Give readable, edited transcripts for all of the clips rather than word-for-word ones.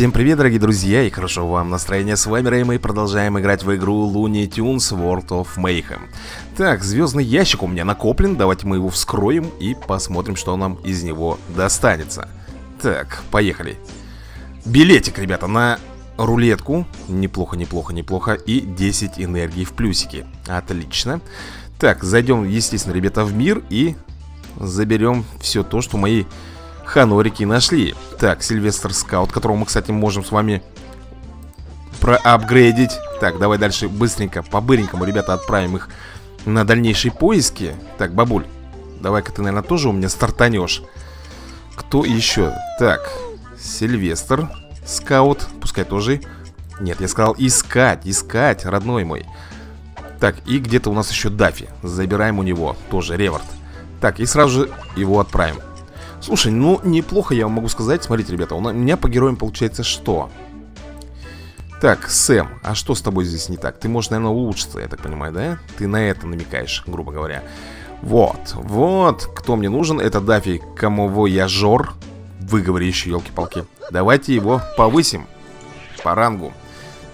Всем привет, дорогие друзья, и хорошо вам настроение. С вами Рэй, мы продолжаем играть в игру Looney Tunes World of Mayhem. Так, звездный ящик у меня накоплен, давайте мы его вскроем и посмотрим, что нам из него достанется. Так, поехали. Билетик, ребята, на рулетку. Неплохо, неплохо, неплохо. И 10 энергии в плюсике. Отлично. Так, зайдем, естественно, ребята, в мир и заберем все то, что мои ханорики нашли. Так, Сильвестр Скаут, которого мы, кстати, можем с вами проапгрейдить. Так, давай дальше быстренько, по-быренькому, ребята, отправим их на дальнейшие поиски. Так, бабуль, давай-ка ты, наверное, тоже у меня стартанешь. Кто еще? Так, Сильвестр Скаут, пускай тоже. Нет, я сказал искать, искать, родной мой. Так, и где-то у нас еще Даффи. Забираем у него тоже реворд. Так, и сразу же его отправим. Слушай, ну неплохо, я вам могу сказать. Смотрите, ребята, у меня по героям получается что? Так, Сэм, а что с тобой здесь не так? Ты можешь, наверное, улучшиться, я так понимаю, да? Ты на это намекаешь, грубо говоря. Вот, вот, кто мне нужен. Это Даффи, кому я жор. Выговори еще, елки-палки. Давайте его повысим по рангу.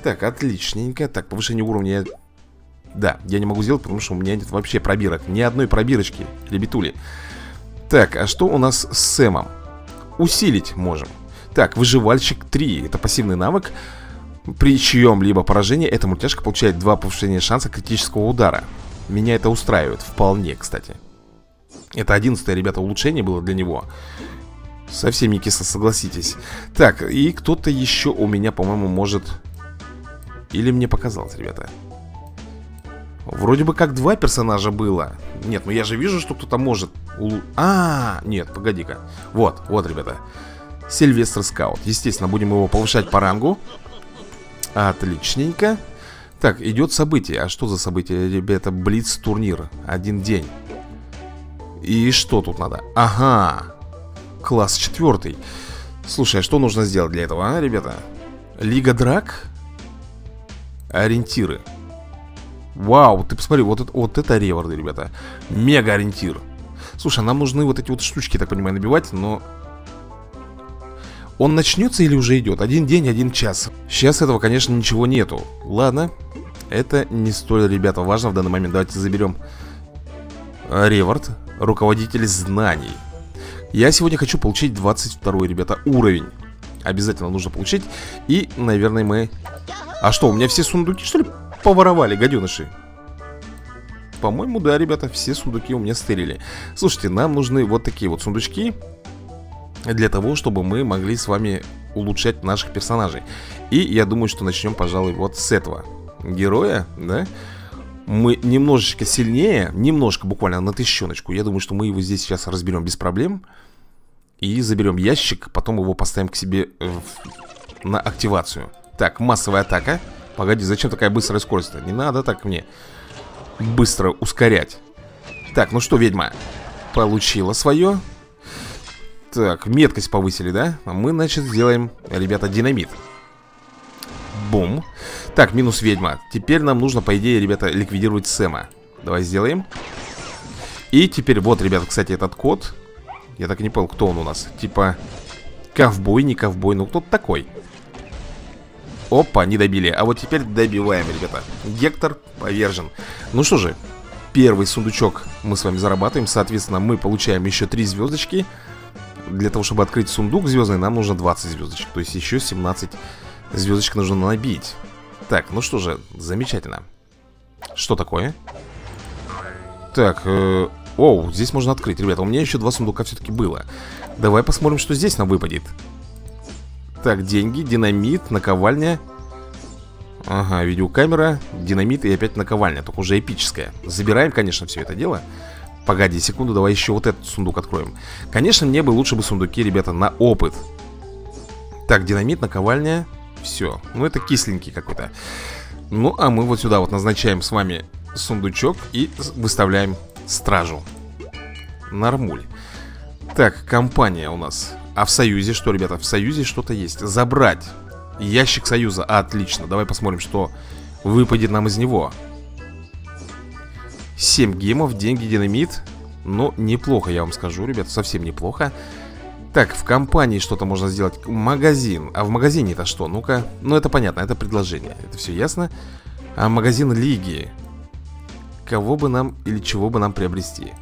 Так, отличненько. Так, повышение уровня... Да, я не могу сделать, потому что у меня нет вообще пробирок. Ни одной пробирочки, ребятули. Так, а что у нас с Сэмом? Усилить можем. Так, выживальщик 3, это пассивный навык. При чьем-либо поражении эта мультяшка получает 2 повышения шанса критического удара. Меня это устраивает вполне, кстати. Это 11-е, ребята, улучшение было для него. Совсем не кисло, согласитесь. Так, и кто-то еще у меня, по-моему, может... Или мне показалось, ребята. Вроде бы как 2 персонажа было. Нет, ну я же вижу, что кто-то может... нет, погоди-ка. Вот, вот, ребята, Сильвестр Скаут. Естественно, будем его повышать по рангу. Отличненько. Так, идет событие. А что за событие, ребята? Блиц-турнир. Один день. И что тут надо? Ага. Класс 4. Слушай, а что нужно сделать для этого, а, ребята? Лига драк? Ориентиры. Вау, ты посмотри, вот это реворды, ребята. Мега ориентир. Слушай, нам нужны вот эти вот штучки, так понимаю, набивать, но... Он начнется или уже идет? Один день, 1 час. Сейчас этого, конечно, ничего нету. Ладно, это не столь, ребята, важно в данный момент. Давайте заберем реворд. Руководитель знаний. Я сегодня хочу получить 22-й, ребята, уровень. Обязательно нужно получить. И, наверное, мы... А что, у меня все сундуки, что ли, поворовали, гаденыши? По-моему, да, ребята, все сундуки у меня стырили. Слушайте, нам нужны вот такие вот сундучки. Для того, чтобы мы могли с вами улучшать наших персонажей. И я думаю, что начнем, пожалуй, вот с этого героя, да? Мы немножечко сильнее, немножко, буквально на тысячоночку. Я думаю, что мы его здесь сейчас разберем без проблем. И заберем ящик, потом его поставим к себе на активацию. Так, массовая атака. Погоди, зачем такая быстрая скорость-то? Не надо так мне быстро ускорять. Так, ну что, ведьма получила свое. Так, меткость повысили, да? А мы, значит, сделаем, ребята, динамит. Бум. Так, минус ведьма. Теперь нам нужно, по идее, ребята, ликвидировать Сэма. Давай сделаем. И теперь, вот, ребята, кстати, этот кот. Я так и не понял, кто он у нас. Типа ковбой, не ковбой, ну кто-то такой. Опа, не добили. А вот теперь добиваем, ребята. Гектор повержен. Ну что же, первый сундучок мы с вами зарабатываем. Соответственно, мы получаем еще 3 звездочки. Для того, чтобы открыть сундук звездный, нам нужно 20 звездочек. То есть еще 17 звездочек нужно набить. Так, ну что же, замечательно. Что такое? Так, оу, здесь можно открыть. Ребята, у меня еще 2 сундука все-таки было. Давай посмотрим, что здесь нам выпадет. Так, деньги, динамит, наковальня. Ага, видеокамера, динамит и опять наковальня, только уже эпическая. Забираем, конечно, все это дело. Погоди секунду, давай еще вот этот сундук откроем. Конечно, мне бы лучше бы сундуки, ребята, на опыт. Так, динамит, наковальня, все. Ну, это кисленький какой-то. Ну, а мы вот сюда вот назначаем с вами сундучок и выставляем стражу. Нормуль. Так, компания у нас... А в союзе что, ребята? В союзе что-то есть. Забрать. Ящик союза. Отлично. Давай посмотрим, что выпадет нам из него. 7 гемов, деньги, динамит. Ну, неплохо, я вам скажу, ребята. Совсем неплохо. Так, в компании что-то можно сделать. Магазин. А в магазине это что? Ну-ка. Ну, это понятно, это предложение. Это все ясно. А магазин лиги. Кого бы нам или чего бы нам приобрести?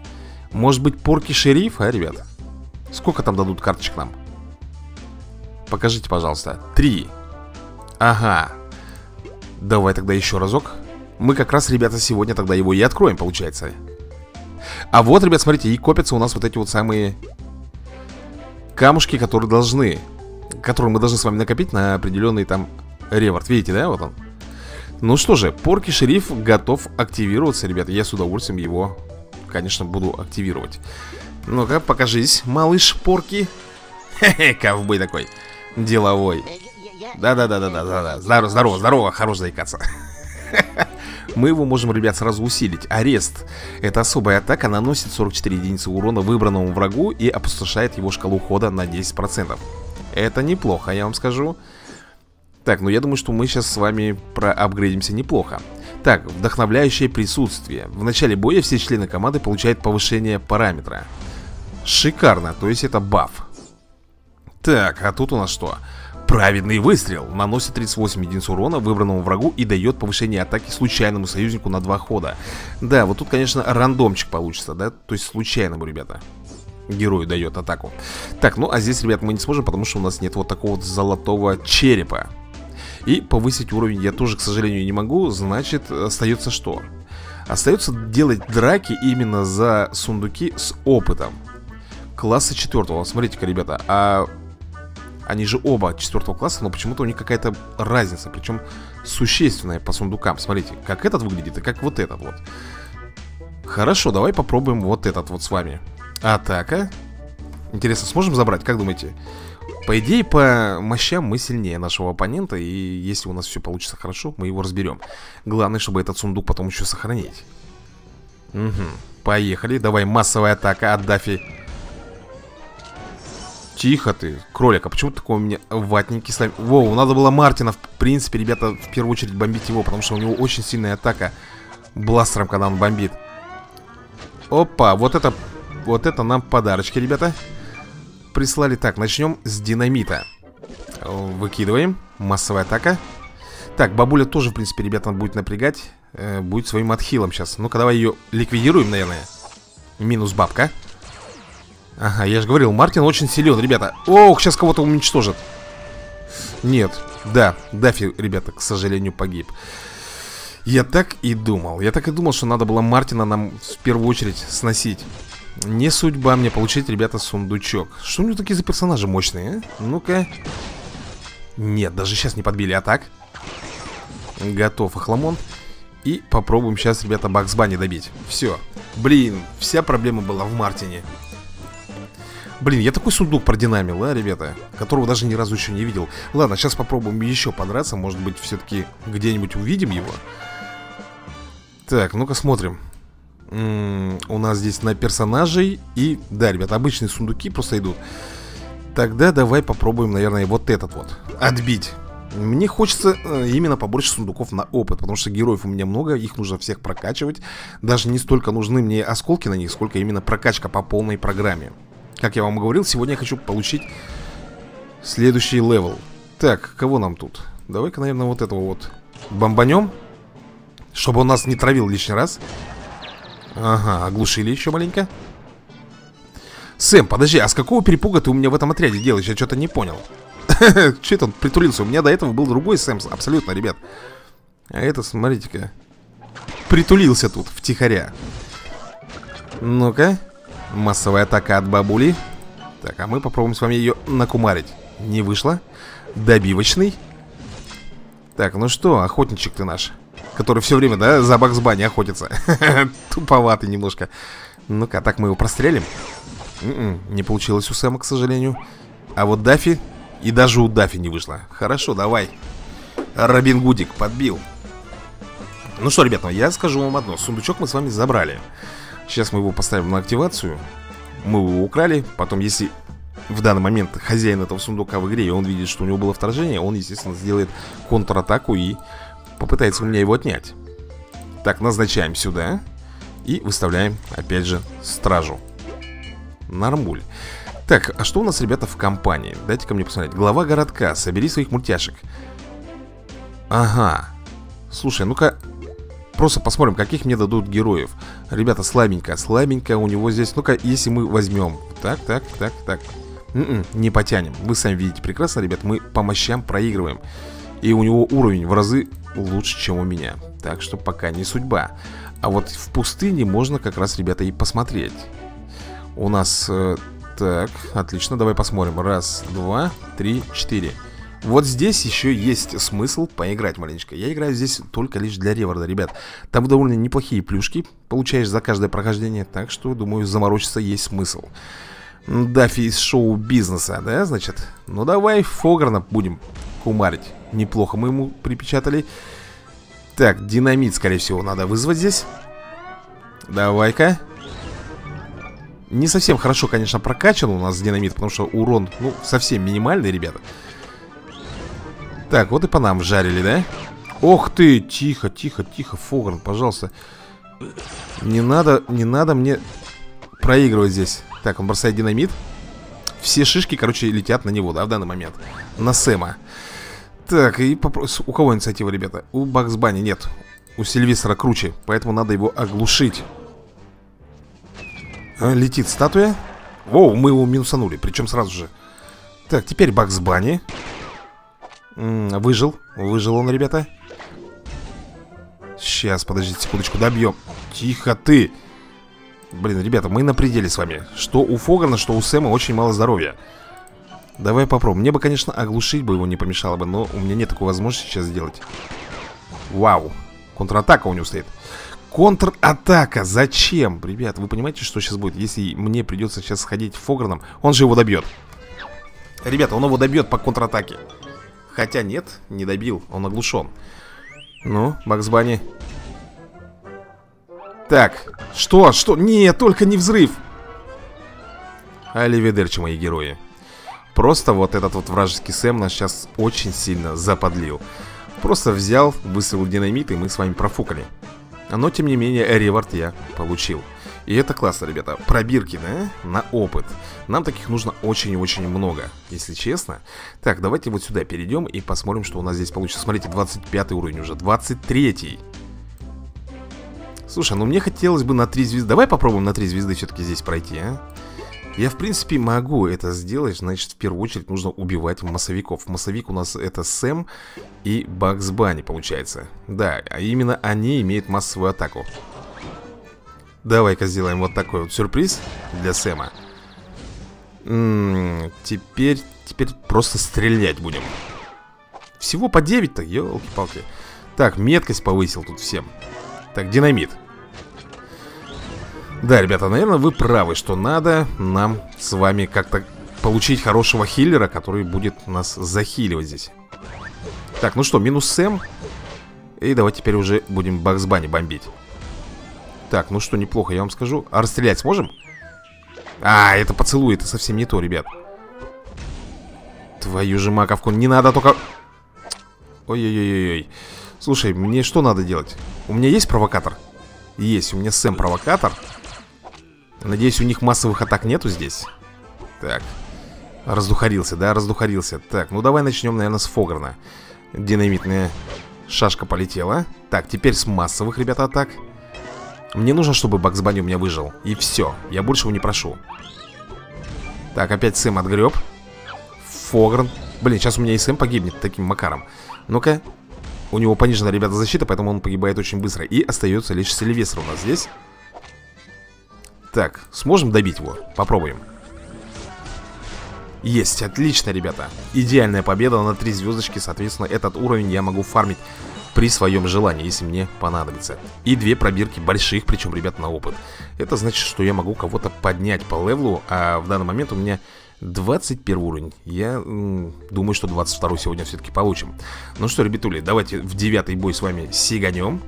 Может быть, порки шерифа, ребят? Сколько там дадут карточек нам? Покажите, пожалуйста. 3. Ага. Давай тогда еще разок. Мы как раз, ребята, сегодня тогда его и откроем, получается. А вот, ребят, смотрите, и копятся у нас вот эти вот самые камушки, которые должны, которые мы должны с вами накопить на определенный там реворд. Видите, да, вот он. Ну что же, порки шериф готов активироваться, ребята. Я с удовольствием его, конечно, буду активировать. Ну-ка, покажись, малыш порки. Хе-хе, ковбой такой деловой. Да-да-да-да-да-да. Здорово, здорово, здорово, хорош заикаться. Мы его можем, ребят, сразу усилить. Арест. Это особая атака, наносит 44 единицы урона выбранному врагу и опустошает его шкалу хода на 10%. Это неплохо, я вам скажу. Так, ну я думаю, что мы сейчас с вами проапгрейдимся неплохо. Так, вдохновляющее присутствие. В начале боя все члены команды получают повышение параметра. Шикарно, то есть это баф. Так, а тут у нас что? Праведный выстрел. Наносит 38 единиц урона выбранному врагу и дает повышение атаки случайному союзнику на 2 хода. Да, вот тут, конечно, рандомчик получится, да? То есть случайному, ребята, герою дает атаку. Так, ну а здесь, ребят, мы не сможем, потому что у нас нет вот такого вот золотого черепа. И повысить уровень я тоже, к сожалению, не могу. Значит, остается что? Остается делать драки именно за сундуки с опытом класса 4. Смотрите-ка, ребята, а... Они же оба 4 класса, но почему-то у них какая-то разница, причем существенная по сундукам. Смотрите, как этот выглядит и как вот этот вот. Хорошо, давай попробуем вот этот вот с вами. Атака. Интересно, сможем забрать, как думаете? По идее, по мощам мы сильнее нашего оппонента. И если у нас все получится хорошо, мы его разберем. Главное, чтобы этот сундук потом еще сохранить. Угу, поехали, давай массовая атака от Даффи. Тихо ты, кролик, а почему такой у меня ватненький слайм? Воу, надо было Мартина, в принципе, ребята, в первую очередь бомбить его, потому что у него очень сильная атака бластером, когда он бомбит. Опа, вот это нам подарочки, ребята, прислали. Так, начнем с динамита. Выкидываем, массовая атака. Так, бабуля тоже, в принципе, ребята, будет напрягать, будет своим отхилом сейчас. Ну-ка, давай ее ликвидируем, наверное. Минус бабка. Ага, я же говорил, Мартин очень силен, ребята. Ох, сейчас кого-то уничтожит. Нет, да, Даффи, ребята, к сожалению, погиб. Я так и думал. Я так и думал, что надо было Мартина нам в первую очередь сносить. Не судьба мне получить, ребята, сундучок. Что у него такие за персонажи мощные, а? Ну-ка. Нет, даже сейчас не подбили, а так. Готов, охламон. И попробуем сейчас, ребята, Багз Банни добить. Все, блин, вся проблема была в Мартине. Блин, я такой сундук продинамил, а, ребята, которого даже ни разу еще не видел. Ладно, сейчас попробуем еще подраться. Может быть, все-таки где-нибудь увидим его. Так, ну-ка смотрим. У нас здесь на персонажей. И, да, ребята, обычные сундуки просто идут. Тогда давай попробуем, наверное, вот этот вот отбить. Мне хочется именно побольше сундуков на опыт, потому что героев у меня много, их нужно всех прокачивать. Даже не столько нужны мне осколки на них, сколько именно прокачка по полной программе. Как я вам говорил, сегодня я хочу получить следующий левел. Так, кого нам тут? Давай-ка, наверное, вот этого вот бомбанем, чтобы он нас не травил лишний раз. Ага, оглушили еще маленько. Сэм, подожди, а с какого перепуга ты у меня в этом отряде делаешь? Я что-то не понял. Че это он притулился? У меня до этого был другой Сэм, абсолютно, ребят. А это, смотрите-ка, притулился тут втихаря. Ну-ка. Массовая атака от бабули. Так, а мы попробуем с вами ее накумарить. Не вышло. Добивочный. Так, ну что, охотничек ты наш, который все время, да, за Багз Банни охотится. Туповатый немножко. Ну-ка, так мы его прострелим. Не получилось у Сэма, к сожалению. А вот Даффи. И даже у Даффи не вышло. Хорошо, давай. Робин Гудик подбил. Ну что, ребята, я скажу вам одно. Сундучок мы с вами забрали. Сейчас мы его поставим на активацию. Мы его украли. Потом, если в данный момент хозяин этого сундука в игре, и он видит, что у него было вторжение, он, естественно, сделает контратаку и попытается у меня его отнять. Так, назначаем сюда. И выставляем, опять же, стражу. Нормуль. Так, а что у нас, ребята, в компании? Дайте-ка мне посмотреть. Глава городка, собери своих мультяшек. Ага. Слушай, ну-ка, просто посмотрим, каких мне дадут героев. Ребята, слабенько, слабенько у него здесь. Ну-ка, если мы возьмем. Так, так, так, так. Не потянем. Вы сами видите прекрасно, ребят, мы по мощам проигрываем. И у него уровень в разы лучше, чем у меня. Так что пока не судьба. А вот в пустыне можно как раз, ребята, и посмотреть. У нас... так, отлично, давай посмотрим. Раз, два, три, четыре. Вот здесь еще есть смысл поиграть маленечко. Я играю здесь только лишь для реварда, ребят. Там довольно неплохие плюшки получаешь за каждое прохождение. Так что, думаю, заморочиться есть смысл. Даффи из шоу-бизнеса, да, значит? Ну давай Фограна будем кумарить. Неплохо мы ему припечатали. Так, динамит, скорее всего, надо вызвать здесь. Давай-ка. Не совсем хорошо, конечно, прокачан у нас динамит, потому что урон, ну, совсем минимальный, ребята. Так, вот и по нам жарили, да? Ох ты, тихо, тихо, тихо, Фогран, пожалуйста. Не надо, не надо мне проигрывать здесь. Так, он бросает динамит. Все шишки, короче, летят на него, да, в данный момент. На Сэма. Так, и попрос... у кого инициатива, ребята? У Багз Банни нет. У Сильвестра круче, поэтому надо его оглушить. Летит статуя. Воу, мы его минусанули, причем сразу же. Так, теперь Багз Банни. Выжил. Выжил он, ребята. Сейчас, подождите секундочку, добьем. Тихо ты. Блин, ребята, мы на пределе с вами. Что у Фограна, что у Сэма очень мало здоровья. Давай попробуем. Мне бы, конечно, оглушить бы его не помешало бы, но у меня нет такой возможности сейчас сделать. Вау. Контратака у него стоит. Контратака. Зачем? Ребят, вы понимаете, что сейчас будет? Если мне придется сейчас сходить Фограном, он же его добьет. Ребята, он его добьет по контратаке. Хотя нет, не добил. Он оглушен. Ну, Багз Банни. Так. Что? Что? Нет, только не взрыв. Аливидерчи, мои герои. Просто вот этот вот вражеский Сэм нас сейчас очень сильно заподлил. Просто взял, выстрелил динамит, и мы с вами профукали. Но, тем не менее, реворд я получил. И это классно, ребята. Пробирки, да? На опыт. Нам таких нужно очень-очень много, если честно. Так, давайте вот сюда перейдем и посмотрим, что у нас здесь получится. Смотрите, 25 уровень уже, 23-й. Слушай, ну мне хотелось бы на 3 звезды. Давай попробуем на 3 звезды все-таки здесь пройти, а? Я, в принципе, могу это сделать, значит, в первую очередь нужно убивать массовиков. Массовик у нас это Сэм и Багз Банни, получается. Да, а именно они имеют массовую атаку. Давай-ка сделаем вот такой вот сюрприз для Сэма. Теперь просто стрелять будем. Всего по 9-то, елки-палки. Так, меткость повысил тут всем. Так, динамит. Да, ребята, наверное, вы правы, что надо нам с вами как-то получить хорошего хиллера, который будет нас захиливать здесь. Так, ну что, минус Сэм. И давайте теперь уже будем Багз Банни бомбить. Так, ну что, неплохо, я вам скажу. А расстрелять сможем? А, это поцелуй, это совсем не то, ребят. Твою же маковку, не надо только... Ой-ой-ой-ой. Слушай, мне что надо делать? У меня есть провокатор? Есть, у меня Сэм провокатор. Надеюсь, у них массовых атак нету здесь. Так. Раздухарился, да, раздухарился. Так, ну давай начнем, наверное, с Фограна. Динамитная шашка полетела. Так, теперь с массовых, ребята, атак. Мне нужно, чтобы Багз Банни у меня выжил. И все, я больше его не прошу. Так, опять Сэм отгреб. Фогран. Блин, сейчас у меня и Сэм погибнет таким макаром. Ну-ка. У него понижена, ребята, защита, поэтому он погибает очень быстро. И остается лишь Сильвестр у нас здесь. Так, сможем добить его? Попробуем. Есть, отлично, ребята. Идеальная победа на 3 звездочки. Соответственно, этот уровень я могу фармить при своем желании, если мне понадобится. И 2 пробирки больших, причем, ребят, на опыт. Это значит, что я могу кого-то поднять по левлу. А в данный момент у меня 21 уровень. Я думаю, что 22 сегодня все-таки получим. Ну что, ребятули, давайте в 9-й бой с вами сиганем.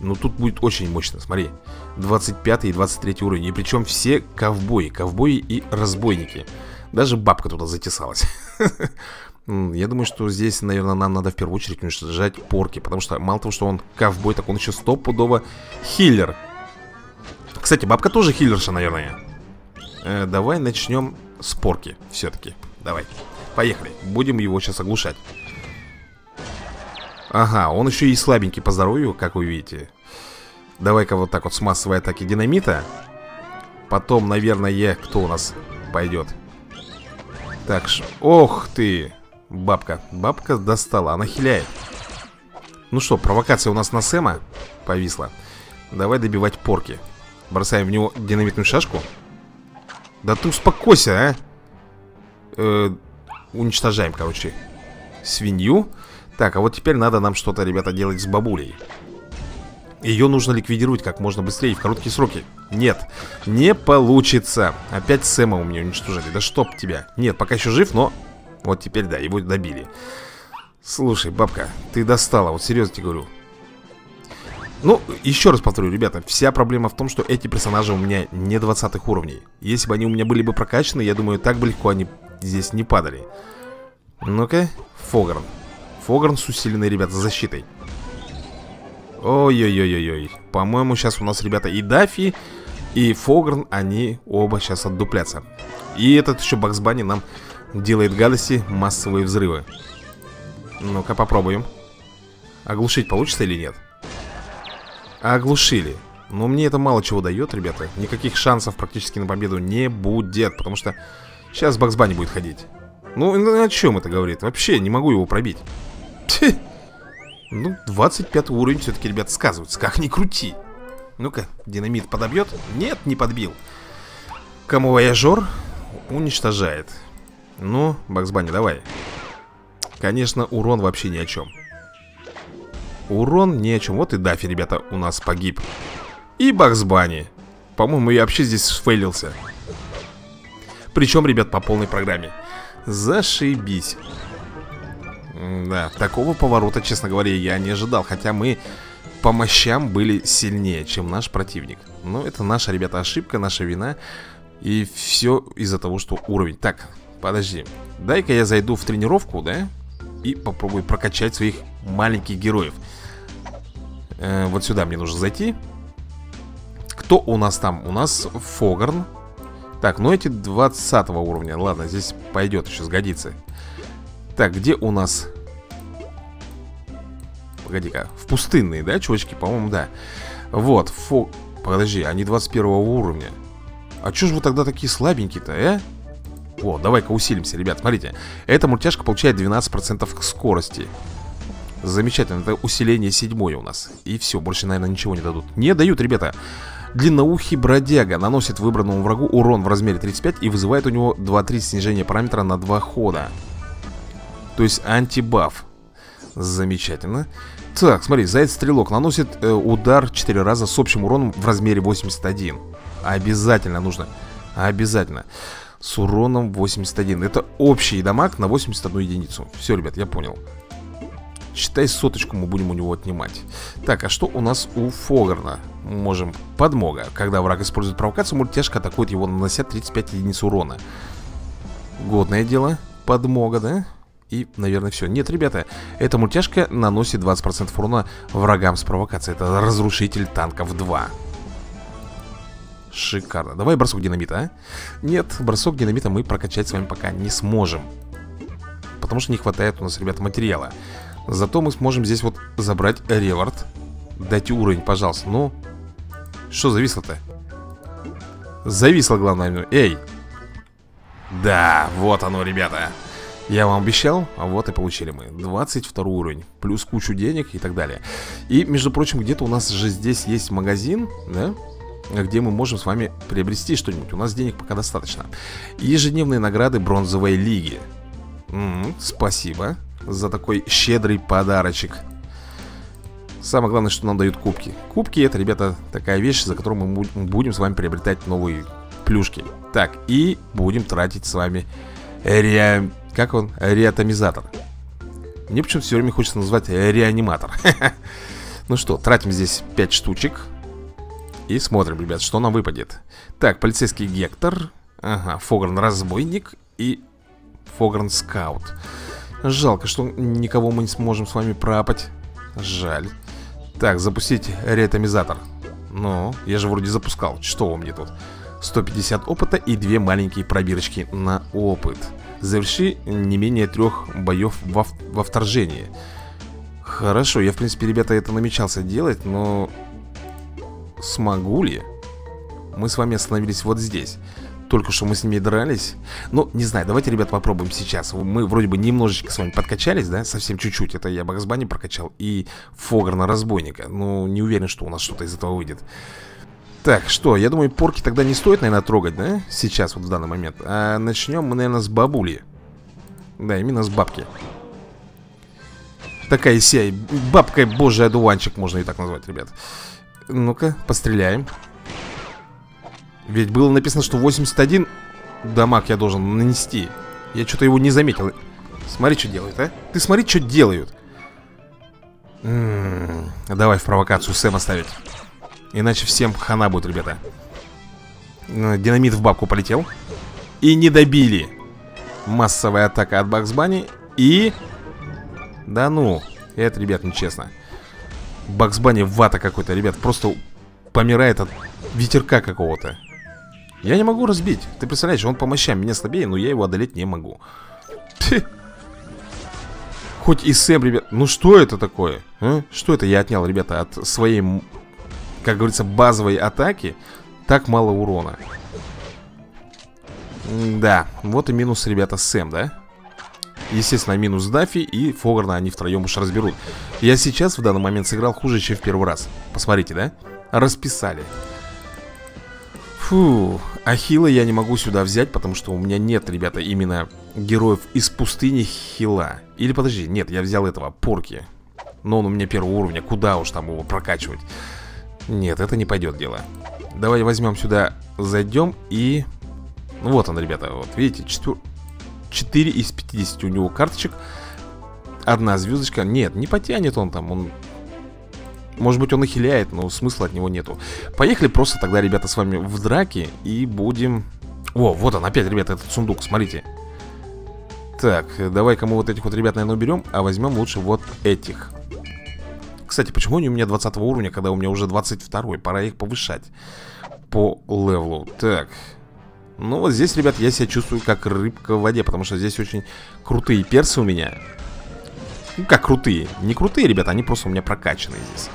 Ну, тут будет очень мощно, смотри. 25 и 23 уровень. И причем все ковбои. Ковбои и разбойники. Даже бабка туда затесалась. Я думаю, что здесь, наверное, нам надо в первую очередь уничтожать Порки. Потому что мало того, что он ковбой, так он еще стопудово хиллер. Кстати, бабка тоже хиллерша, наверное. давай начнем с Порки все-таки. Давай, поехали. Будем его сейчас оглушать. Ага, он еще и слабенький по здоровью, как вы видите. Давай-ка вот так вот с массовой атаки динамита. Потом, наверное, кто у нас пойдет? Так, ох ты! Бабка, бабка достала, она хиляет. Ну что, провокация у нас на Сэма повисла. Давай добивать Порки. Бросаем в него динамитную шашку. Да ты успокойся, а! Уничтожаем, короче, свинью. Так, а вот теперь надо нам что-то, ребята, делать с бабулей. Ее нужно ликвидировать как можно быстрее, в короткие сроки. Нет, не получится. Опять Сэма у меня уничтожили. Да чтоб тебя. Нет, пока еще жив, но вот теперь, да, его добили. Слушай, бабка, ты достала, вот серьезно тебе говорю. Ну, еще раз повторю, ребята, вся проблема в том, что эти персонажи у меня не 20 уровней. Если бы они у меня были бы прокачаны, я думаю, так бы легко они здесь не падали. Ну-ка, Фогран. Фогран с усиленной, ребята, защитой. Ой-ой-ой-ой-ой. По-моему, сейчас у нас, ребята, и Даффи, и Фогран, они оба сейчас отдуплятся. И этот еще Багз Банни нам делает гадости, массовые взрывы. Ну-ка, попробуем. Оглушить получится или нет? Оглушили. Но мне это мало чего дает, ребята. Никаких шансов практически на победу не будет, потому что сейчас Багз Банни будет ходить. Ну, о чем это говорит? Вообще не могу его пробить. Ну, 25 уровень все-таки, ребят, сказывается. Как ни крути. Ну-ка, динамит подобьет? Нет, не подбил. Камовояжер уничтожает. Ну, Багз Банни, давай. Конечно, урон вообще ни о чем. Урон ни о чем. Вот и Даффи, ребята, у нас погиб. И Багз Банни. По-моему, я вообще здесь сфейлился. Причем, ребят, по полной программе. Зашибись. Да, такого поворота, честно говоря, я не ожидал. Хотя мы по мощам были сильнее, чем наш противник. Но это наша, ребята, ошибка, наша вина. И все из-за того, что уровень. Так, подожди. Дай-ка я зайду в тренировку, да? И попробую прокачать своих маленьких героев. Вот сюда мне нужно зайти. Кто у нас там? У нас Фогран. Так, ну эти 20 уровня. Ладно, здесь пойдет, еще сгодится. Так, где у нас... Погоди-ка, в пустынные, да, чувачки? По-моему, да. Вот, Подожди, они 21 уровня. А чё ж вы тогда такие слабенькие-то, э? О, давай-ка усилимся, ребят, смотрите. Эта мультяшка получает 12% к скорости. Замечательно, это усиление 7 у нас. И все, больше, наверное, ничего не дадут. Не дают, ребята. Длинноухий бродяга наносит выбранному врагу урон в размере 35 и вызывает у него 2-3 снижения параметра на 2 хода. То есть антибаф. Замечательно. Так, смотри, заяц-стрелок наносит удар 4 раза с общим уроном в размере 81. Обязательно нужно. Обязательно. С уроном 81. Это общий дамаг на 81 единицу. Все, ребят, я понял. Считай, соточку мы будем у него отнимать. Так, а что у нас у Фограна? Можем. Подмога. Когда враг использует провокацию, мультяшка атакует его, нанося 35 единиц урона. Годное дело. Подмога, да? И, наверное, все. Нет, ребята, эта мультяшка наносит 20% урона врагам с провокацией. Это разрушитель танков 2. Шикарно. Давай бросок динамита, а? Нет, бросок динамита мы прокачать с вами пока не сможем. Потому что не хватает у нас, ребята, материала. Зато мы сможем здесь вот забрать ревард. Дайте уровень, пожалуйста. Ну, что зависло-то? Зависло, главное. Эй! Да, вот оно, ребята. Я вам обещал, а вот и получили мы 22 уровень, плюс кучу денег и так далее. И, между прочим, где-то у нас же здесь есть магазин, да? Где мы можем с вами приобрести что-нибудь. У нас денег пока достаточно. Ежедневные награды бронзовой лиги. Спасибо за такой щедрый подарочек. Самое главное, что нам дают кубки. Кубки — это, ребята, такая вещь, за которую мы будем с вами приобретать новые плюшки. Так, и будем тратить с вами... Как он? Реатомизатор. Мне почему-то все время хочется назвать реаниматор. Ну что, тратим здесь 5 штучек. И смотрим, ребят, что нам выпадет. Так, полицейский Гектор. Ага, Фогран-разбойник. И Фогран-скаут. Жалко, что никого мы не сможем с вами пропать. Жаль. Так, запустить реатомизатор. Ну, я же вроде запускал. Что у меня тут? 150 опыта и 2 маленькие пробирочки на опыт. Заверши не менее 3 боев во вторжении. Хорошо, я в принципе, ребята, это намечался делать, но смогу ли? Мы с вами остановились вот здесь. Только что мы с ними дрались. Ну, не знаю, давайте, ребят, попробуем сейчас. Мы вроде бы немножечко с вами подкачались, да? Совсем чуть-чуть, это я Багз Банни прокачал и Фограна Разбойника. Ну, не уверен, что у нас что-то из этого выйдет. Так, что, я думаю, порки тогда не стоит, наверное, трогать, да? Сейчас, вот в данный момент. А начнем мы, наверное, с бабули. Да, именно с бабки. Такая сей, бабка, божий одуванчик, можно и так назвать, ребят. Ну-ка, постреляем. Ведь было написано, что 81 дамаг я должен нанести. Я что-то его не заметил. Смотри, что делают, а? Ты смотри, что делают. Давай в провокацию Сэма ставить. Иначе всем хана будет, ребята. Динамит в бабку полетел. И не добили. Массовая атака от Багз Банни. И... да ну. Это, ребят, нечестно. Багз Банни вата какой-то, ребят. Просто помирает от ветерка какого-то. Я не могу разбить. Ты представляешь, он по мощам меня слабее, но я его одолеть не могу. Пх. Хоть и Сэм, ребят. Ну что это такое? А? Что это я отнял, ребята, от своей, как говорится, базовой атаки? Так мало урона. Да, вот и минус, ребята, Сэм, да? Естественно, минус Даффи и Фограна они втроем уж разберут. Я сейчас в данный момент сыграл хуже, чем в первый раз. Посмотрите, да? Расписали. Фу, Ахилла я не могу сюда взять, потому что у меня нет, ребята, именно героев из пустыни Хила. Или подожди, нет, я взял этого, Порки. Но он у меня первого уровня, куда уж там его прокачивать. Нет, это не пойдет дело. Давай возьмем сюда, зайдем и... вот он, ребята, вот, видите, 4 из 50 у него карточек. Одна звездочка, нет, не потянет он там, он... может быть, он нахиляет, но смысла от него нету. Поехали просто тогда, ребята, с вами в драке. И будем... о, вот он опять, ребята, этот сундук, смотрите. Так, давай-ка мы вот этих вот ребят, наверное, уберем. А возьмем лучше вот этих. Кстати, почему они у меня 20 уровня, когда у меня уже 22-й? Пора их повышать по левелу. Так. Ну, вот здесь, ребят, я себя чувствую как рыбка в воде, потому что здесь очень крутые персы у меня. Ну, как крутые. Не крутые, ребята, они просто у меня прокачанные здесь.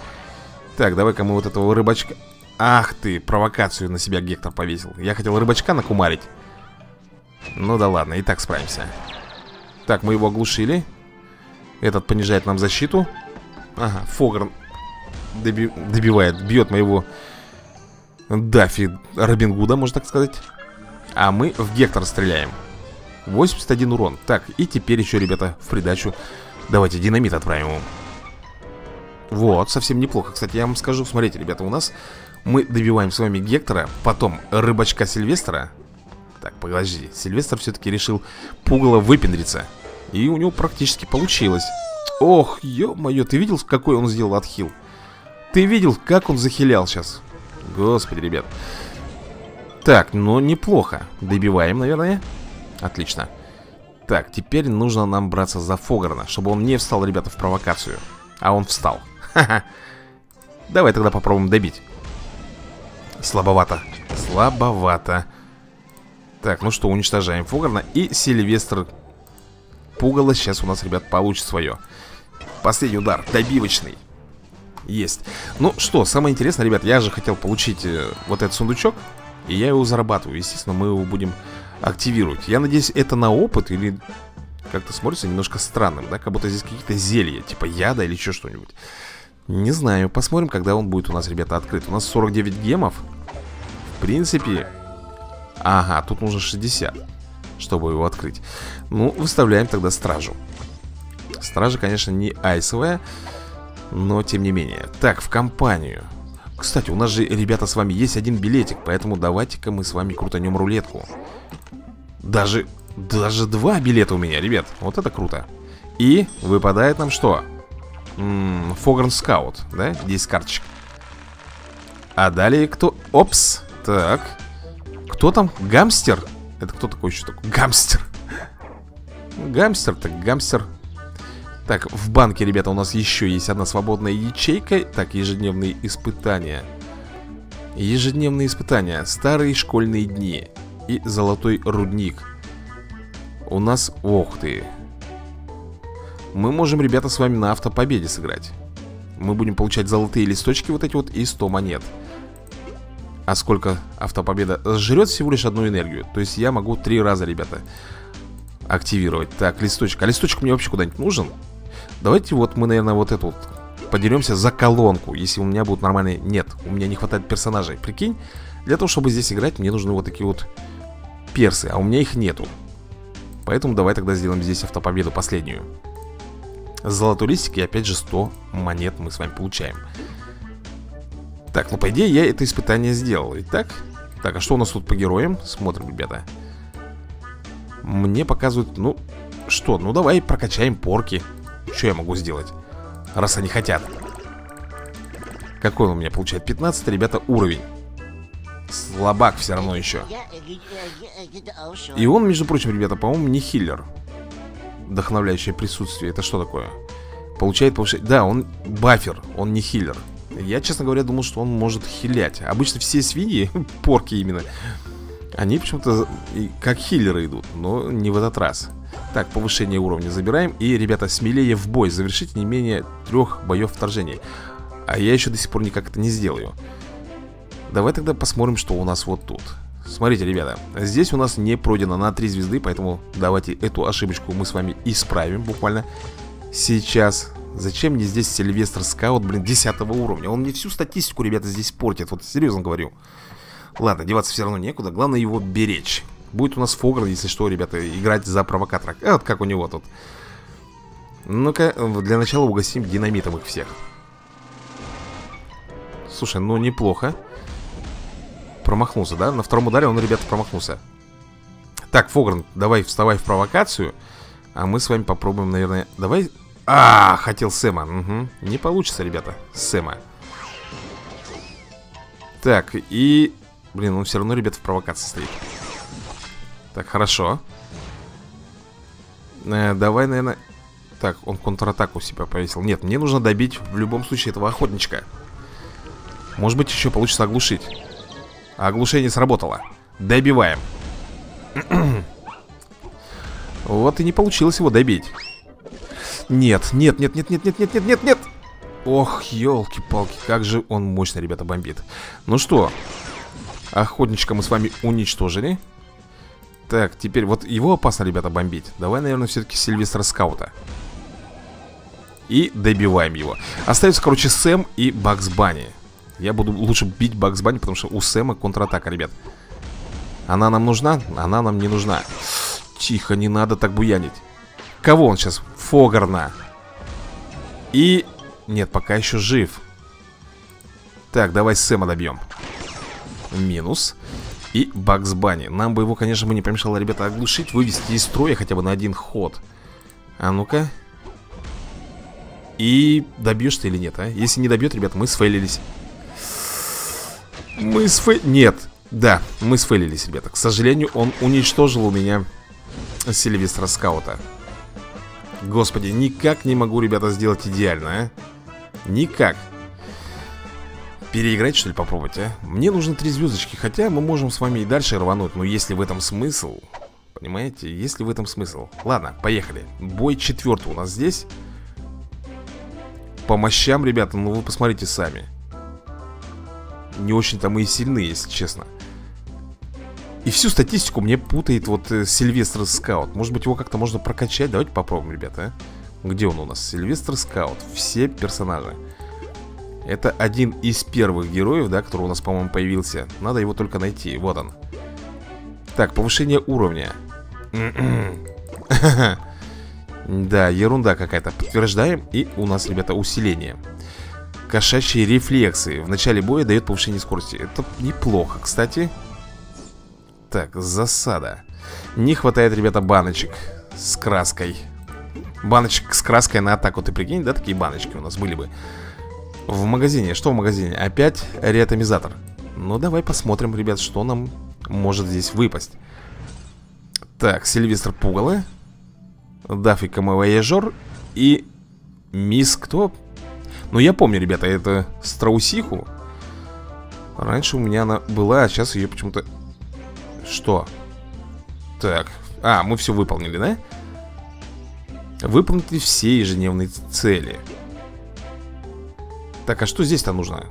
Так, давай-ка мы вот этого рыбачка... ах ты, провокацию на себя Гектор повесил. Я хотел рыбачка накумарить. Ну да ладно, и так справимся. Так, мы его оглушили. Этот понижает нам защиту. Ага, Фогран добивает, бьет моего Даффи Робин Гуда, можно так сказать. А мы в Гектора стреляем. 81 урон. Так, и теперь еще, ребята, в придачу давайте динамит отправим ему. Вот, совсем неплохо. Кстати, я вам скажу, смотрите, ребята, у нас мы добиваем с вами Гектора, потом рыбачка Сильвестра. Так, подожди, Сильвестр все-таки решил пугало выпендриться. И у него практически получилось. Ох, ё-моё, ты видел, какой он сделал отхил? Ты видел, как он захилял сейчас? Господи, ребят. Так, ну неплохо. Добиваем, наверное. Отлично. Так, теперь нужно нам браться за Фограна, чтобы он не встал, ребята, в провокацию. А он встал. Ха-ха. Давай тогда попробуем добить. Слабовато. Слабовато. Так, ну что, уничтожаем Фограна. И Сильвестр пугало сейчас у нас, ребят, получит свое. Последний удар, добивочный. Есть. Ну что, самое интересное, ребят, я же хотел получить вот этот сундучок, и я его зарабатываю. Естественно, мы его будем активировать. Я надеюсь, это на опыт или... как-то смотрится немножко странным, да? Как будто здесь какие-то зелья, типа яда или еще что-нибудь. Не знаю, посмотрим, когда он будет у нас, ребята, открыт. У нас 49 гемов. В принципе... ага, тут нужно 60, чтобы его открыть. Ну, выставляем тогда стражу. Стража, конечно, не айсовая, но тем не менее. Так, в компанию. Кстати, у нас же, ребята, с вами есть один билетик, поэтому давайте-ка мы с вами крутанем рулетку. Даже 2 билета у меня, ребят. Вот это круто. И выпадает нам что? Фогран Скаут, да? 10 карточек. А далее кто? Опс. Так. Кто там? Гамстер? Это кто такой еще такой? Гамстер. Гамстер, так гамстер. Так, в банке, ребята, у нас еще есть одна свободная ячейка. Так, ежедневные испытания. Ежедневные испытания, старые школьные дни и золотой рудник. У нас, ох ты, мы можем, ребята, с вами на автопобеде сыграть. Мы будем получать золотые листочки вот эти вот и 100 монет. А сколько автопобеда? Жрет всего лишь одну энергию. То есть я могу 3 раза, ребята, активировать. Так, листочек. А листочек мне вообще куда-нибудь нужен? Давайте вот мы, наверное, вот эту вот подеремся за колонку. Если у меня будут нормальные... Нет, у меня не хватает персонажей. Прикинь, для того, чтобы здесь играть, мне нужны вот такие вот персы. А у меня их нету. Поэтому давай тогда сделаем здесь автопобеду последнюю. Золотой листик и опять же 100 монет мы с вами получаем. Так, ну по идее я это испытание сделал. Итак, так, а что у нас тут по героям? Смотрим, ребята. Мне показывают, ну что, ну давай прокачаем порки. Что я могу сделать, раз они хотят? Какой он у меня получает? 15, ребята, уровень. Слабак все равно еще. И он, между прочим, ребята, по-моему, не хиллер. Вдохновляющее присутствие. Это что такое? Получает повышение. Да, он бафер, он не хиллер. Я, честно говоря, думал, что он может хилять. Обычно все свиньи, порки именно, они почему-то как хиллеры идут, но не в этот раз. Так, повышение уровня забираем. И, ребята, смелее в бой. Завершите не менее 3 боев вторжений. А я еще до сих пор никак это не сделаю. Давай тогда посмотрим, что у нас вот тут. Смотрите, ребята, здесь у нас не пройдено на 3 звезды, поэтому давайте эту ошибочку мы с вами исправим буквально сейчас. Зачем мне здесь Сильвестр Скаут, блин, 10 уровня? Он мне всю статистику, ребята, здесь портит, вот серьезно говорю. Ладно, деваться все равно некуда, главное его беречь. Будет у нас Фогран, если что, ребята, играть за провокатора. А вот как у него тут. Ну-ка, для начала угасим динамитом их всех. Слушай, ну неплохо. Промахнулся, да? На втором ударе он, ребята, промахнулся. Так, Фогран, давай вставай в провокацию. А мы с вами попробуем, наверное... Давай... А, хотел Сэма. Угу. Не получится, ребята, Сэма. Так, и... Блин, он все равно, ребята, в провокации стоит. Так, хорошо. Давай, наверное... Так, он контратаку себя повесил. Нет, мне нужно добить в любом случае этого охотничка. Может быть, еще получится оглушить. Оглушение сработало. Добиваем. Вот и не получилось его добить. Нет, нет, нет, нет, нет, нет, нет, нет, нет, нет. Ох, елки-палки, как же он мощно, ребята, бомбит. Ну что, охотничка мы с вами уничтожили. Так, теперь вот его опасно, ребята, бомбить. Давай, наверное, все-таки Сильвестра Скаута. И добиваем его. Остается, короче, Сэм и Багз Банни. Я буду лучше бить Багз Банни, потому что у Сэма контратака, ребят. Она нам нужна? Она нам не нужна. Тихо, не надо так буянить. Кого он сейчас? Фогарна. И... Нет, пока еще жив. Так, давай Сэма добьем. Минус. И Багз Банни. Нам бы его, конечно, не помешало, ребята, оглушить, вывести из строя хотя бы на 1 ход. А ну-ка. И добьешь ты или нет, а? Если не добьет, ребята, мы сфейлились. Нет, да, мы сфейлились, ребята. К сожалению, он уничтожил у меня Сильвестра Скаута. Господи, никак не могу, ребята, сделать идеально, а? Никак. Переиграть, что ли, попробовать, а? Мне нужно 3 звездочки, хотя мы можем с вами и дальше рвануть. Но если в этом смысл, понимаете, если в этом смысл. Ладно, поехали. Бой 4 у нас здесь. По мощам, ребята, ну вы посмотрите сами. Не очень-то мы и сильны, если честно. И всю статистику мне путает вот Сильвестр Скаут. Может быть, его как-то можно прокачать? Давайте попробуем, ребята. Где он у нас? Сильвестр Скаут. Все персонажи. Это один из первых героев, да, который у нас, по-моему, появился. Надо его только найти. Вот он. Так, повышение уровня. Да, ерунда какая-то. Подтверждаем. И у нас, ребята, усиление. Кошачьи рефлексы. В начале боя дает повышение скорости. Это неплохо, кстати. Так, засада. Не хватает, ребята, баночек с краской. Баночек с краской на атаку. Ты прикинь, да, такие баночки у нас были бы. В магазине. Что в магазине? Опять реатомизатор. Ну, давай посмотрим, ребят, что нам может здесь выпасть. Так, Сильвестр Пугало. Даффи Камовояжер. И мисс кто? Ну, я помню, ребята, это страусиху. Раньше у меня она была, а сейчас ее почему-то... Что? Так. А, мы все выполнили, да? Выполнить все ежедневные цели. Так, а что здесь-то нужно?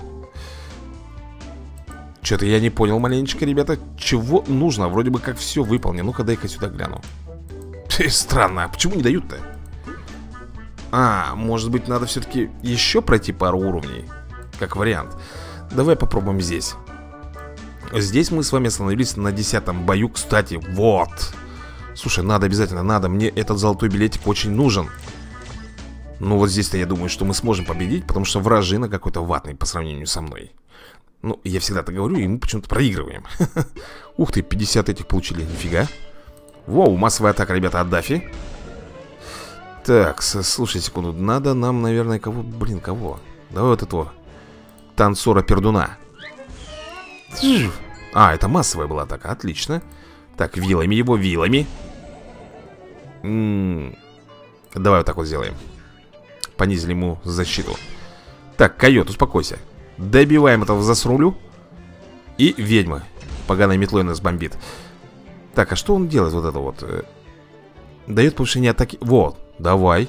Что-то я не понял маленечко, ребята. Чего нужно? Вроде бы как все выполнено. Ну-ка, дай-ка сюда гляну. Странно, а почему не дают-то? А, может быть, надо все-таки еще пройти пару уровней. Как вариант. Давай попробуем здесь. Здесь мы с вами остановились на 10-м бою. Кстати, вот. Слушай, надо обязательно, надо. Мне этот золотой билетик очень нужен. Ну вот здесь-то я думаю, что мы сможем победить, потому что вражина какой-то ватный по сравнению со мной. Ну, я всегда так говорю, и мы почему-то проигрываем. Ух ты, 50 этих получили, нифига. Воу, массовая атака, ребята, от Даффи. Так, слушай, секунду. Надо нам, наверное, кого... Блин, кого? Давай вот этого танцора-пердуна. А, это массовая была атака, отлично. Так, вилами его, вилами. Давай вот так вот сделаем. Понизили ему защиту. Так, койот, успокойся. Добиваем этого засрулю. И ведьма поганой метлой нас бомбит. Так, а что он делает вот это вот? Дает повышение атаки. Вот, давай.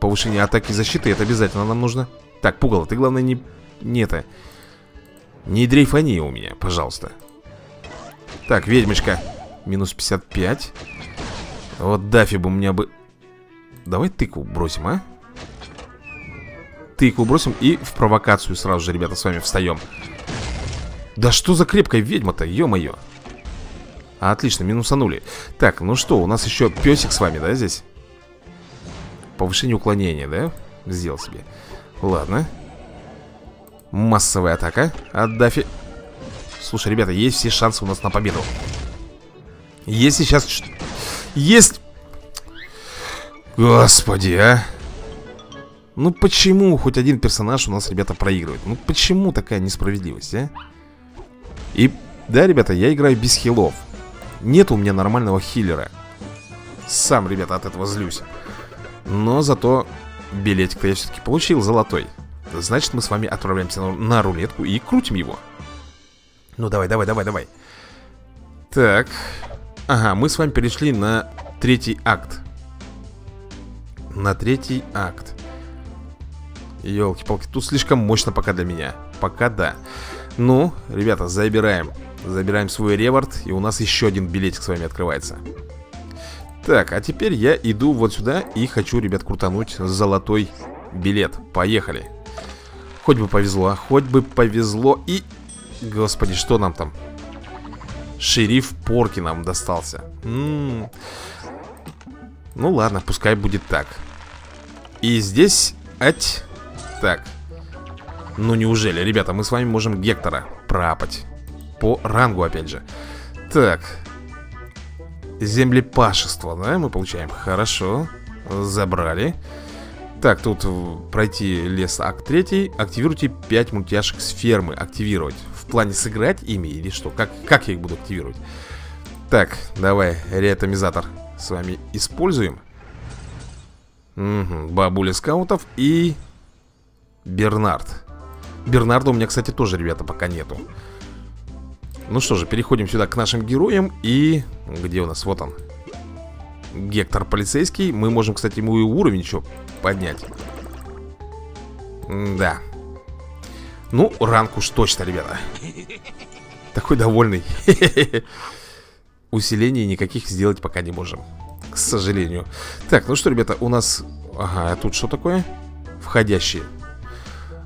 Повышение атаки защиты, это обязательно нам нужно. Так, пугало, ты главное не... Не это... Не дрейфани у меня, пожалуйста. Так, ведьмочка. Минус 55. Вот Даффи бы у меня бы... Давай тыкву бросим, а? Тыкву бросим и в провокацию сразу же, ребята, с вами встаем. Да что за крепкая ведьма-то, ё-моё. Отлично, минусанули. Так, ну что, у нас еще песик с вами, да, здесь? Повышение уклонения, да? Сделал себе. Ладно. Массовая атака от Даффи. Слушай, ребята, есть все шансы у нас на победу. Если сейчас... Есть! Господи, а! Ну почему хоть один персонаж у нас, ребята, проигрывает? Ну почему такая несправедливость, а? И... Да, ребята, я играю без хилов. Нет у меня нормального хиллера. Сам, ребята, от этого злюсь. Но зато билетик-то я все-таки получил, золотой. Значит, мы с вами отправляемся на рулетку и крутим его. Ну, давай, давай, давай, давай. Так. Ага, мы с вами перешли на третий акт. На третий акт. Ёлки-палки, тут слишком мощно пока для меня. Пока да. Ну, ребята, забираем. Забираем свой реворд. И у нас еще один билетик с вами открывается. Так, а теперь я иду вот сюда и хочу, ребят, крутануть золотой билет. Поехали. Хоть бы повезло, а хоть бы повезло. И, господи, что нам там? Шериф Порки нам достался. Ну ладно, пускай будет так. И здесь, ать. Так. Ну неужели, ребята, мы с вами можем Гектора проапать. По рангу, опять же. Так. Землепашество, да, мы получаем. Хорошо, забрали. Так, тут пройти лес акт 3. Активируйте 5 мультяшек с фермы. Активировать. В плане сыграть ими или что? Как я их буду активировать? Так, давай реатомизатор с вами используем. Угу, бабуля скаутов и Бернард. Бернарда у меня, кстати, тоже, ребята, пока нету. Ну что же, переходим сюда к нашим героям. И... Где у нас? Вот он. Гектор полицейский. Мы можем, кстати, ему и уровень еще поднять. Да. Ну, ранг уж точно, ребята. Такой довольный. Усилений никаких сделать пока не можем, к сожалению. Так, ну что, ребята, у нас... Ага, а тут что такое? Входящие.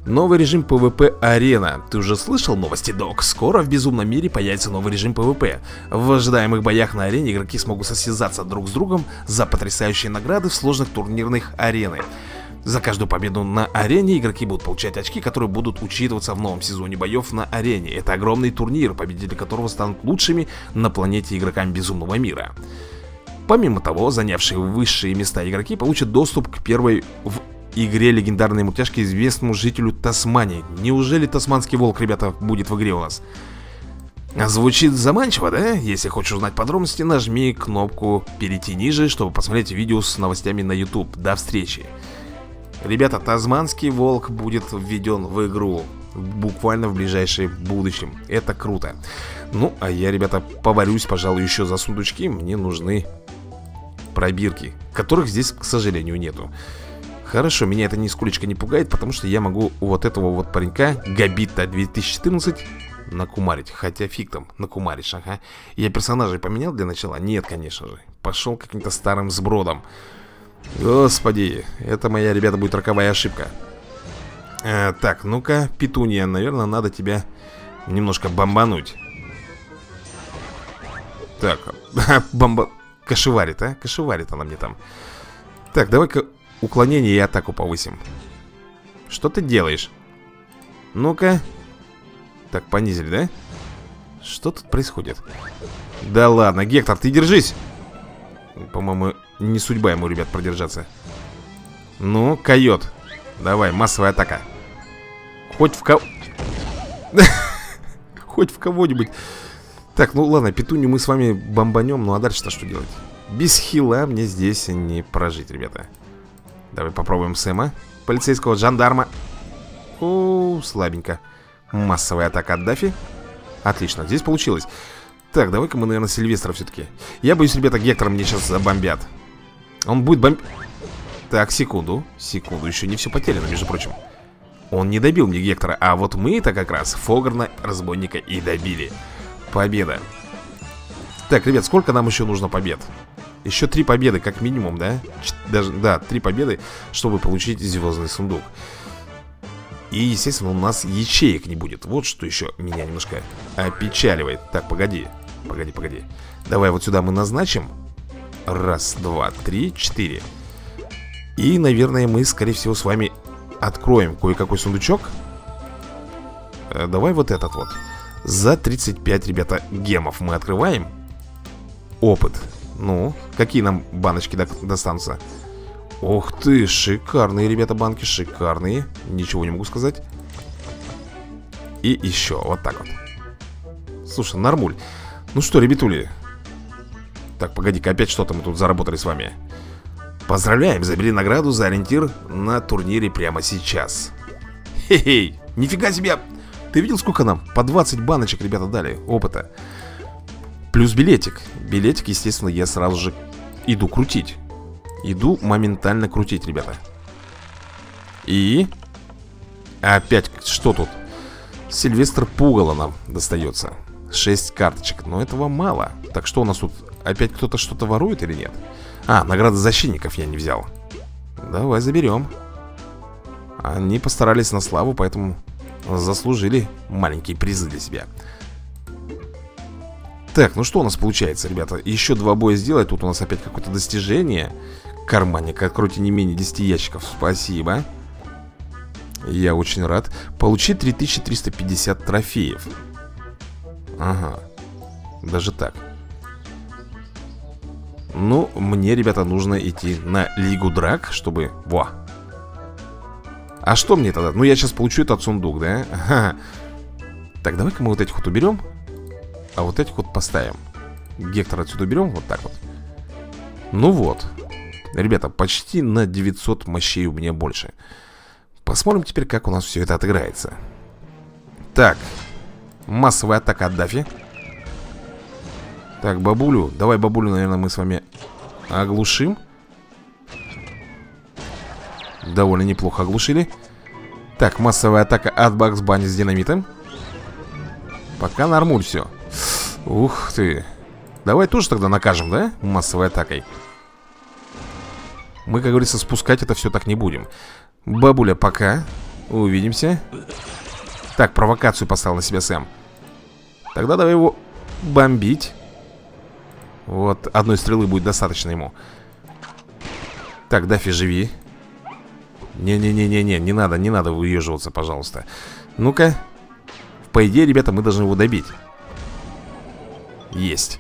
Новый режим ПВП Арена. Ты уже слышал новости, Док? Скоро в безумном мире появится новый режим ПВП. В ожидаемых боях на арене игроки смогут состязаться друг с другом за потрясающие награды в сложных турнирных аренах. За каждую победу на арене игроки будут получать очки, которые будут учитываться в новом сезоне боев на арене. Это огромный турнир, победители которого станут лучшими на планете игроками безумного мира. Помимо того, занявшие высшие места игроки получат доступ к первой в игре легендарной мультяшки известному жителю Тасмании. Неужели Тасманский волк, ребята, будет в игре у нас? Звучит заманчиво, да? Если хочешь узнать подробности, нажми кнопку «Перейти ниже», чтобы посмотреть видео с новостями на YouTube. До встречи. Ребята, Тасманский волк будет введен в игру. буквально в ближайшем будущем. Это круто. Ну, а я, ребята, поборюсь, пожалуй, еще за сундучки. Мне нужны пробирки, которых здесь, к сожалению, нету. Хорошо, меня это нисколечко не пугает, потому что я могу вот этого вот паренька, Габита 2014, накумарить. Хотя фиг там, накумаришь, ага. Я персонажей поменял для начала? Нет, конечно же. Пошел каким-то старым сбродом. Господи, это моя, ребята, будет роковая ошибка. Так, ну-ка, Петуния, наверное, надо тебя немножко бомбануть. Так, бомба... Кашеварит, а? Кашеварит она мне там. Так, давай-ка уклонение и атаку повысим. Что ты делаешь? Ну-ка. Так, понизили, да? Что тут происходит? Да ладно, Гектор, ты держись. По-моему, не судьба ему, ребят, продержаться. Ну, койот. Давай, массовая атака. Хоть в кого... Хоть в кого-нибудь. Так, ну ладно, Петунью мы с вами бомбанем. Ну а дальше-то что делать? Без хила мне здесь не прожить, ребята. Давай попробуем Сэма. Полицейского жандарма. О, слабенько. Массовая атака от Даффи. Отлично, здесь получилось. Так, давай-ка мы, наверное, Сильвестра все-таки. Я боюсь, ребята, Гектора мне сейчас забомбят. Он будет бомбить. Так, секунду, секунду, еще не все потеряно, между прочим. Он не добил мне Гектора, а вот мы-то как раз Фограна, разбойника, и добили. Победа. Так, ребят, сколько нам еще нужно побед? Еще 3 победы, как минимум, да? Даже, да, 3 победы, чтобы получить звездный сундук. И, естественно, у нас ячеек не будет. Вот что еще меня немножко опечаливает. Так, погоди, погоди, погоди. Давай вот сюда мы назначим. 1, 2, 3, 4. И, наверное, мы, скорее всего, с вами откроем кое-какой сундучок. Давай вот этот вот. За 35, ребята, гемов мы открываем. Опыт. Ну, какие нам баночки достанутся? Ух ты, шикарные, ребята, банки, шикарные. Ничего не могу сказать. И еще, вот так вот. Слушай, нормуль. Ну что, ребятули. Так, погоди-ка, опять что-то мы тут заработали с вами. Поздравляем, забери награду за ориентир на турнире прямо сейчас. Хе-хей, нифига себе. Ты видел, сколько нам? По 20 баночек, ребята, дали опыта. Плюс билетик. Билетик, естественно, я сразу же иду крутить. Иду моментально крутить, ребята. И... Опять, что тут? Сильвестр пугало нам достается. 6 карточек, но этого мало. Так что у нас тут? Опять кто-то что-то ворует или нет? А, награда защитников я не взял. Давай заберем. Они постарались на славу, поэтому... Заслужили маленькие призы для себя. Так, ну что у нас получается, ребята? Еще 2 боя сделать, тут у нас опять какое-то достижение. Карманник, откройте не менее 10 ящиков, спасибо. Я очень рад. Получи 3350 трофеев. Ага, даже так. Ну, мне, ребята, нужно идти на Лигу Драк, чтобы... Во! А что мне тогда? Ну, я сейчас получу этот сундук, да? Ага. Так, давай-ка мы вот этих вот уберем. А вот этих вот поставим. Гектора отсюда уберем, вот так вот. Ну вот. Ребята, почти на 900 мощей у меня больше. Посмотрим теперь, как у нас все это отыграется. Так. Массовая атака от Даффи. Так, бабулю. Давай бабулю, наверное, мы с вами оглушим. Довольно неплохо оглушили. Так, массовая атака от Багз Банни с динамитом. Пока нормуль все. Ух ты. Давай тоже тогда накажем, да? Массовой атакой. Мы, как говорится, спускать это все так не будем. Бабуля, пока. Увидимся. Так, провокацию поставил на себя Сэм. Тогда давай его бомбить. Вот, одной стрелы будет достаточно ему. Так, Даффи, живи. Не-не-не-не-не, не надо, не надо выеживаться, пожалуйста. Ну-ка. По идее, ребята, мы должны его добить. Есть.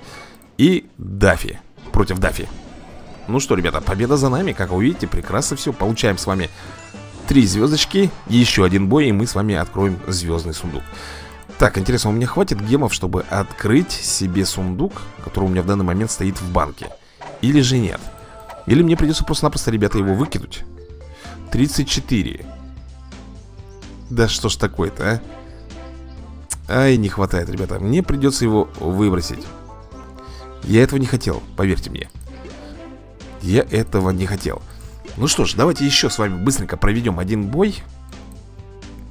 И Даффи. Против Даффи. Ну что, ребята, победа за нами. Как вы видите, прекрасно все. Получаем с вами 3 звездочки. Еще 1 бой, и мы с вами откроем звездный сундук. Так, интересно, у меня хватит гемов, чтобы открыть себе сундук, который у меня в данный момент стоит в банке? Или же нет? Или мне придется просто-напросто, ребята, его выкинуть? 34. Да что ж такое-то, а? Ай, не хватает, ребята. Мне придется его выбросить. Я этого не хотел, поверьте мне. Я этого не хотел. Ну что ж, давайте еще с вами быстренько проведем один бой.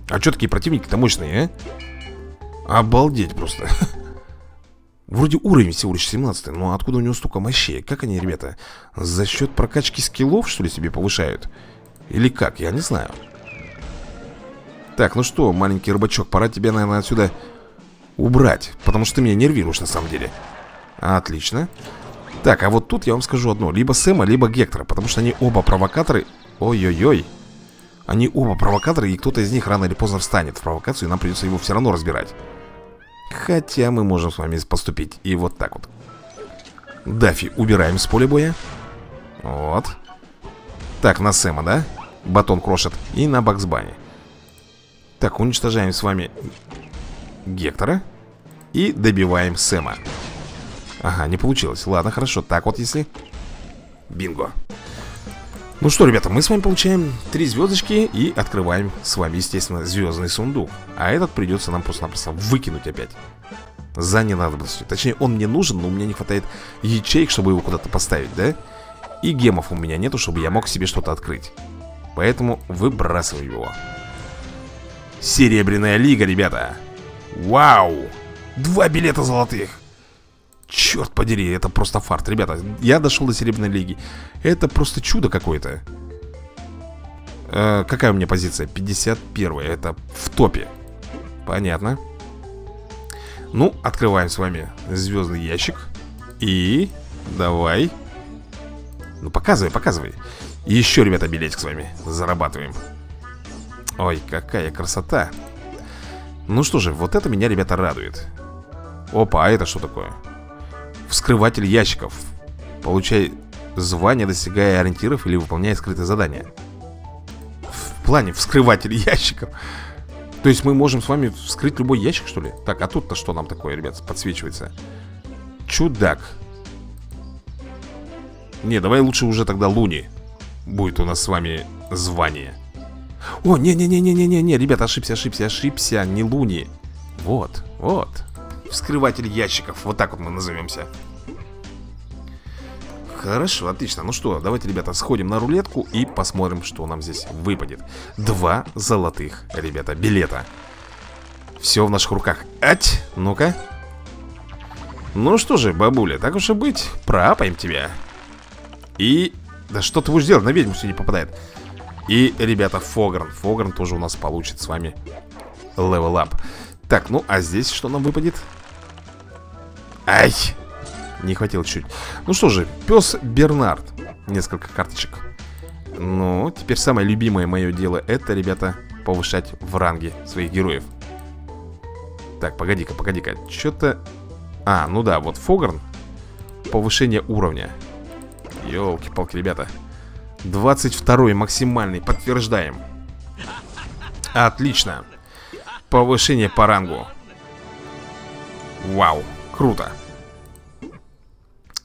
А что такие противники-то мощные, а? Обалдеть просто. Вроде уровень всего лишь 17, но откуда у него столько мощей? Как они, ребята, за счет прокачки скиллов, что ли, себе повышают? Или как? Я не знаю. Так, ну что, маленький рыбачок, пора тебя, наверное, отсюда убрать, потому что ты меня нервируешь на самом деле. Отлично. Так, а вот тут я вам скажу одно. Либо Сэма, либо Гектора, потому что они оба провокаторы. Ой-ой-ой. Они оба провокаторы, и кто-то из них рано или поздно встанет в провокацию, и нам придется его все равно разбирать. Хотя мы можем с вами поступить и вот так вот. Даффи убираем с поля боя. Вот. Так, на Сэма, да? Батон крошит. И на Багз Банни. Так, уничтожаем с вами Гектора. И добиваем Сэма. Ага, не получилось. Ладно, хорошо. Так вот, если... Бинго. Ну что, ребята, мы с вами получаем 3 звездочки и открываем с вами, естественно, звездный сундук. А этот придется нам просто-напросто выкинуть опять. За ненадобностью. Точнее, он мне нужен, но у меня не хватает ячеек, чтобы его куда-то поставить, да? И гемов у меня нету, чтобы я мог себе что-то открыть. Поэтому выбрасываю его. Серебряная лига, ребята. Вау! 2 билета золотых. Черт подери, это просто фарт, ребята. Я дошел до Серебряной лиги. Это просто чудо какое-то. Какая у меня позиция? 51, это в топе. Понятно. Ну, открываем с вами звездный ящик. И давай. Ну, показывай, показывай. Еще, ребята, билетик с вами зарабатываем. Ой, какая красота. Ну что же, вот это меня, ребята, радует. Опа, а это что такое? Вскрыватель ящиков. Получай звание, достигая ориентиров или выполняя скрытые задания. В плане вскрыватель ящиков. То есть мы можем с вами вскрыть любой ящик, что ли? Так, а тут-то что нам такое, ребят, подсвечивается? Чудак. Не, давай лучше уже тогда Луни. Будет у нас с вами звание. О, не-не-не-не-не-не, ребята, ошибся, ошибся, ошибся. Не Луни. Вот, вот. Вскрыватель ящиков. Вот так вот мы назовемся. Хорошо, отлично. Ну что, давайте, ребята, сходим на рулетку и посмотрим, что нам здесь выпадет. 2 золотых, ребята, билета. Все в наших руках. Ать, ну-ка. Ну что же, бабуля, так уж и быть. Проапаем тебя. И... Да что ты будешь делать? На ведьму все не попадает. И, ребята, Фогран. Фогран тоже у нас получит с вами левелап. Так, ну а здесь что нам выпадет? Ай! Не хватило чуть. Ну что же, пес Бернард. Несколько карточек. Ну, теперь самое любимое мое дело — это, ребята, повышать в ранге своих героев. Так, погоди-ка, погоди-ка. Что-то... А, ну да, вот Фогран. Повышение уровня. Ёлки-палки, ребята. 22-й максимальный, подтверждаем. Отлично. Повышение по рангу. Вау, круто.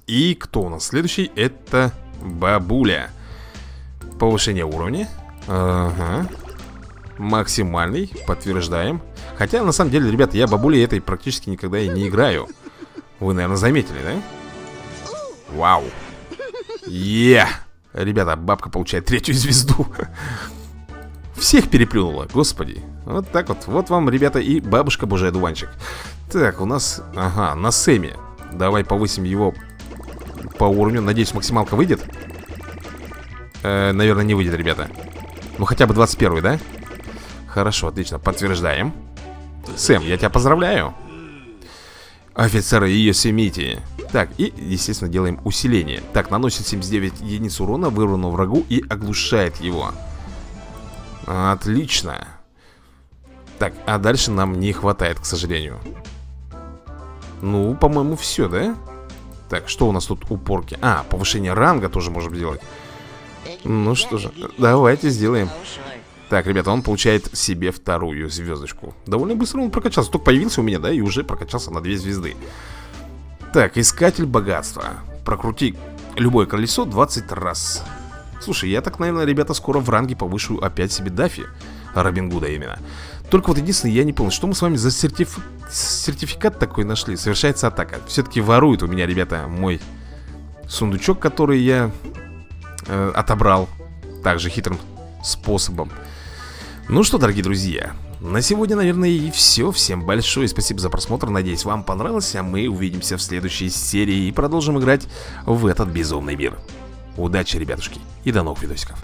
И кто у нас следующий? Это бабуля. Повышение уровня. Ага. Максимальный, подтверждаем. Хотя, на самом деле, ребята, я бабулей этой практически никогда и не играю. Вы, наверное, заметили, да? Вау. Е! Ребята, бабка получает 3-ю звезду. Всех переплюнула, господи. Вот так вот, вот вам, ребята, и бабушка божий одуванчик. Так, у нас, ага, на Сэме. Давай повысим его по уровню, надеюсь, максималка выйдет. Наверное, не выйдет, ребята. Ну, хотя бы 21, да? Хорошо, отлично, подтверждаем. Сэм, я тебя поздравляю. Офицеры ее семьи. Так, и, естественно, делаем усиление. Так, наносит 79 единиц урона вырванному врагу и оглушает его. Отлично. Так, а дальше нам не хватает, к сожалению. Ну, по-моему, все, да? Так, что у нас тут у Порки? А, повышение ранга тоже можем сделать. Ну что же, давайте сделаем. Так, ребята, он получает себе 2-ю звездочку. Довольно быстро он прокачался. Только появился у меня, да, и уже прокачался на 2 звезды. Так, искатель богатства. Прокрути любое колесо 20 раз. Слушай, я так, наверное, ребята, скоро в ранге повышу опять себе Даффи. Робин Гуда именно. Только вот единственное, я не понял, что мы с вами за сертификат такой нашли. Совершается атака. Все-таки воруют у меня, ребята, мой сундучок, который я отобрал также хитрым способом. Ну что, дорогие друзья, на сегодня, наверное, и все. Всем большое спасибо за просмотр. Надеюсь, вам понравилось. А мы увидимся в следующей серии и продолжим играть в этот безумный мир. Удачи, ребятушки, и до новых видосиков.